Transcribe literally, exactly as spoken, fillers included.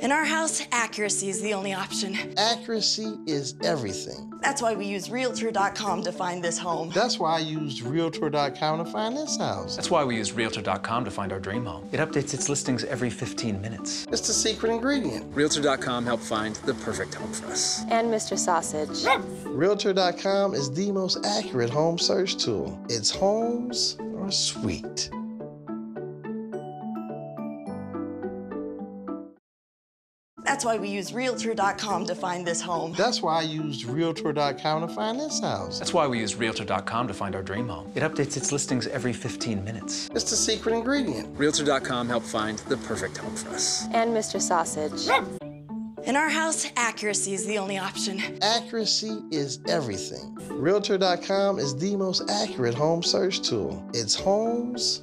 In our house, accuracy is the only option. Accuracy is everything. That's why we use Realtor dot com to find this home. That's why I used Realtor dot com to find this house. That's why we use Realtor dot com to find our dream home. It updates its listings every fifteen minutes. It's the secret ingredient. Realtor dot com helped find the perfect home for us. And Mister Sausage. Yes. Realtor dot com is the most accurate home search tool. Its homes are sweet. That's why we use Realtor dot com to find this home. That's why I used Realtor dot com to find this house. That's why we use Realtor dot com to find our dream home. It updates its listings every fifteen minutes. It's the secret ingredient. Realtor dot com helped find the perfect home for us. And Mister Sausage. Yes. In our house, accuracy is the only option. Accuracy is everything. Realtor dot com is the most accurate home search tool. Its homes